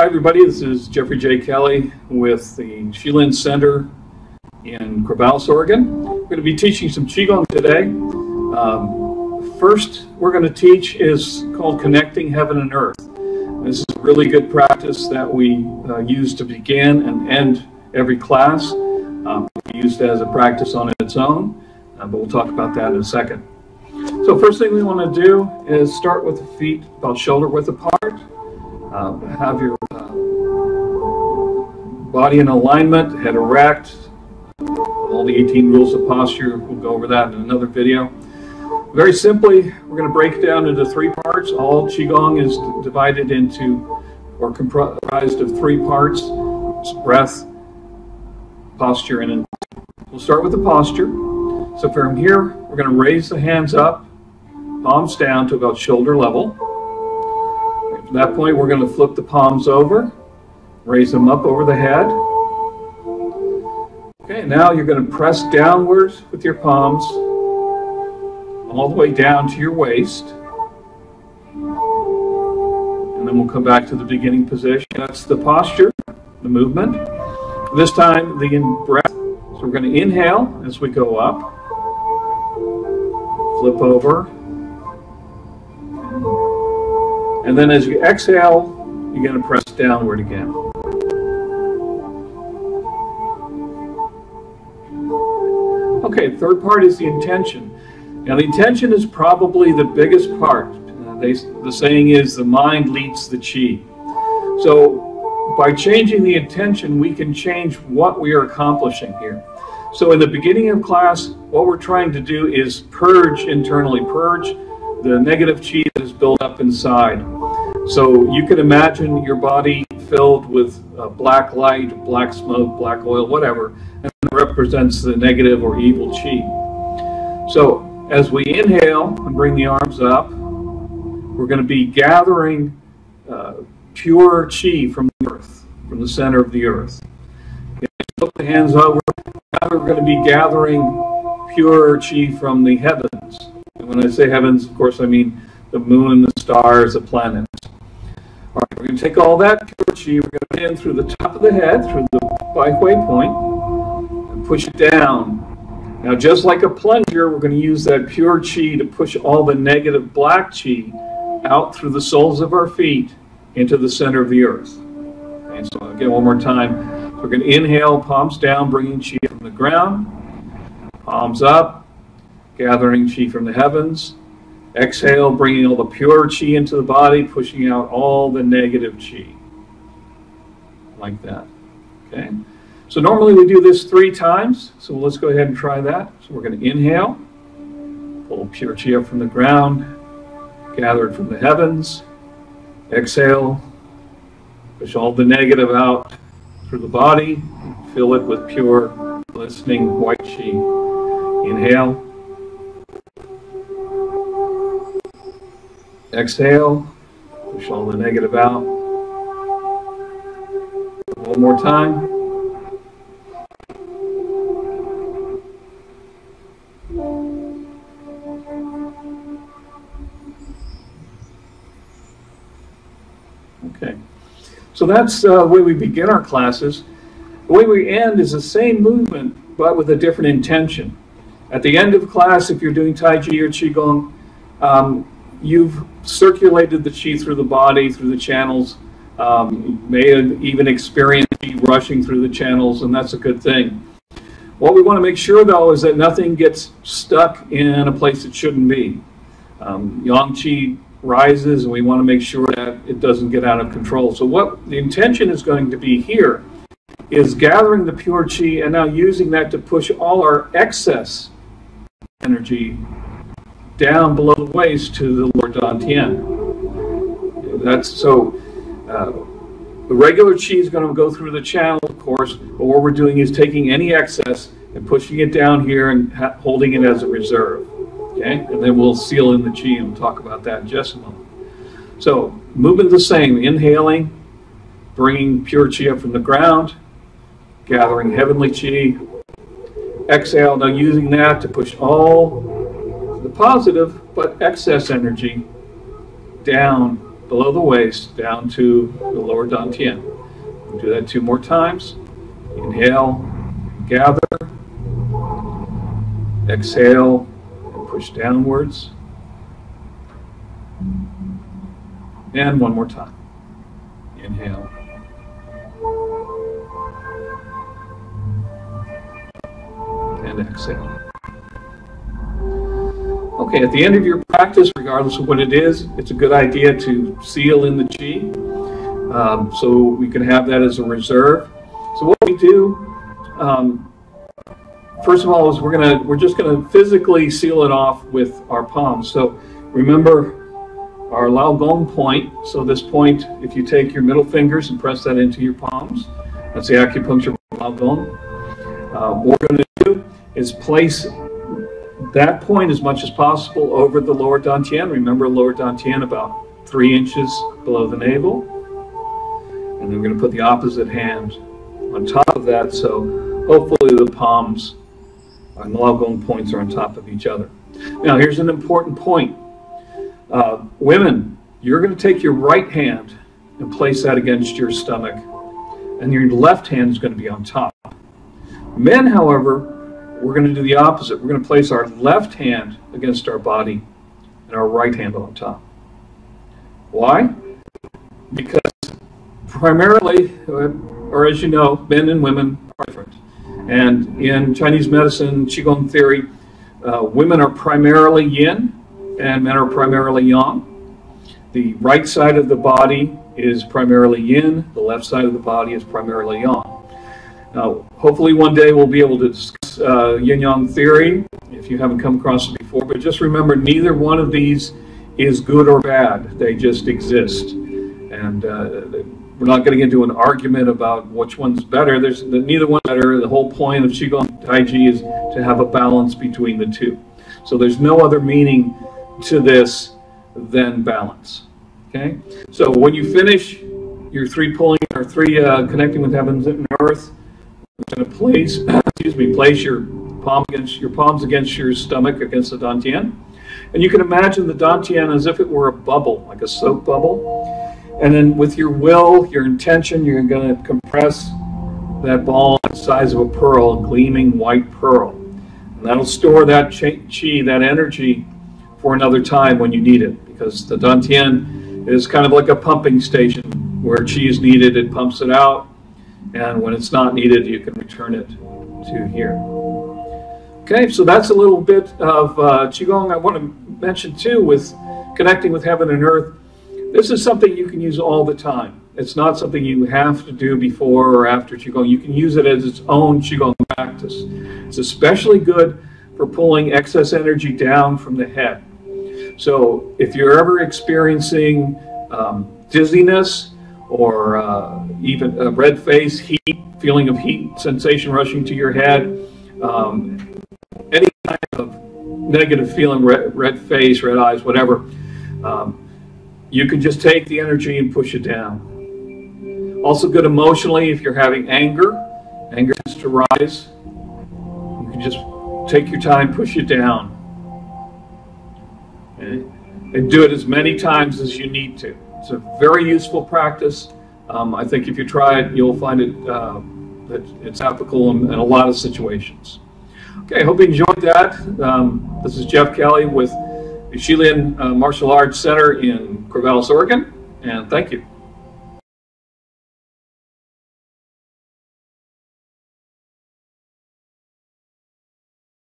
Hi everybody, this is Jeffrey J. Kelly with the Xilin Center in Corvallis, Oregon. We're going to be teaching some Qigong today. First we're going to teach is called Connecting Heaven and Earth. This is a really good practice that we use to begin and end every class. We use it as a practice on its own, but we'll talk about that in a second. So first thing we want to do is start with the feet about shoulder width apart. Have your body in alignment, head erect, all the 18 rules of posture. We'll go over that in another video. Very simply, we're going to break it down into three parts. All Qigong is divided into or comprised of three parts: breath, posture, and intent. We'll start with the posture. So from here, we're going to raise the hands up, palms down to about shoulder level. At that point, we're going to flip the palms over, raise them up over the head. Okay, now you're going to press downwards with your palms all the way down to your waist. And then we'll come back to the beginning position. That's the posture, the movement. This time, the in-breath. So we're going to inhale as we go up, flip over. And then as you exhale, you're going to press downward again. Okay, third part is the intention. Now the intention is probably the biggest part. The saying is the mind leads the chi. So by changing the intention, we can change what we are accomplishing here. So in the beginning of class, what we're trying to do is purge internally, purge the negative chi that is built up inside. So you can imagine your body filled with black light, black smoke, black oil, whatever, and that represents the negative or evil chi. So as we inhale and bring the arms up, we're going to be gathering pure chi from the earth, from the center of the earth. If you flip the hands over, now we're going to be gathering pure chi from the heavens. And when I say heavens, of course, I mean the moon, the stars, the planets. All right, we're going to take all that pure chi, we're going to put it in through the top of the head, through the Baihui point, and push it down. Now, just like a plunger, we're going to use that pure chi to push all the negative black chi out through the soles of our feet into the center of the earth. And so, again, one more time. We're going to inhale, palms down, bringing chi from the ground. Palms up, gathering chi from the heavens. Exhale, bringing all the pure chi into the body, pushing out all the negative chi. Like that. Okay? So normally we do this 3 times, so let's go ahead and try that. So we're going to inhale, pull pure chi up from the ground, gather it from the heavens, exhale, push all the negative out through the body, fill it with pure, glistening white chi. Inhale, exhale, push all the negative out. One more time. Okay, so that's the way we begin our classes. The way we end is the same movement, but with a different intention. At the end of class, if you're doing Tai Chi or Qigong, you've circulated the Qi through the body, through the channels. You may have even experienced Qi rushing through the channels, and that's a good thing. What we want to make sure, though, is that nothing gets stuck in a place it shouldn't be. Yang Qi rises, and we want to make sure that it doesn't get out of control. So what the intention is going to be here is gathering the pure chi and now using that to push all our excess energy down below the waist to the lower dantian. That's so the regular chi is going to go through the channel, of course, but what we're doing is taking any excess and pushing it down here and holding it as a reserve. Okay, and then we'll seal in the chi, and we'll talk about that in just a moment. So, movement the same, inhaling, bringing pure chi up from the ground, gathering heavenly chi, exhale, now using that to push all the positive but excess energy down below the waist down to the lower dantian. We'll do that 2 more times. Inhale, gather, exhale, and push downwards. And 1 more time. Inhale. And exhale. Okay, at the end of your practice, regardless of what it is, it's a good idea to seal in the chi, so we can have that as a reserve. So what we do, first of all, is we're just gonna physically seal it off with our palms. So remember our Lao Gong point. So this point, if you take your middle fingers and press that into your palms, that's the acupuncture Lao Gong. What we're gonna do is place that point as much as possible over the lower dantian. Remember, lower dantian about 3 inches below the navel. And then we're going to put the opposite hand on top of that, so hopefully the palms and the Lao Gong points are on top of each other. Now here's an important point. Women, you're going to take your right hand and place that against your stomach, and your left hand is going to be on top. Men, however, we're going to do the opposite. We're going to place our left hand against our body and our right hand on top. Why? Because primarily, or as you know, men and women are different. And in Chinese medicine, Qigong theory, women are primarily yin and men are primarily yang. The right side of the body is primarily yin, the left side of the body is primarily yang. Now, hopefully one day we'll be able to discuss yin-yang theory if you haven't come across it before, but just remember neither one of these is good or bad. They just exist. And we're not going to get into an argument about which one's better. Neither one's better. The whole point of Qigong Tai Chi is to have a balance between the two. So there's no other meaning to this than balance. Okay? So when you finish your 3 pulling or 3 connecting with heavens and earth, going to place, excuse me, place your palms against your stomach, against the dantian, and you can imagine the dantian as if it were a bubble, like a soap bubble. And then with your will, your intention, you're going to compress that ball the size of a pearl, a gleaming white pearl, and that'll store that chi, that energy, for another time when you need it, because the dantian is kind of like a pumping station where chi is needed, it pumps it out. And when it's not needed, you can return it to here. Okay, so that's a little bit of Qigong. I want to mention too, with connecting with heaven and earth, this is something you can use all the time. It's not something you have to do before or after Qigong. You can use it as its own Qigong practice. It's especially good for pulling excess energy down from the head. So if you're ever experiencing dizziness, or even a red face, heat, feeling of heat, sensation rushing to your head, any kind of negative feeling, red face, red eyes, whatever, you can just take the energy and push it down. Also good emotionally if you're having anger. Anger tends to rise. You can just take your time, push it down. Okay? And do it as many times as you need to. It's a very useful practice. I think if you try it, you'll find it that it's applicable in a lot of situations. Okay, I hope you enjoyed that. This is Jeff Kelly with the Xilin Martial Arts Center in Corvallis, Oregon, and thank you.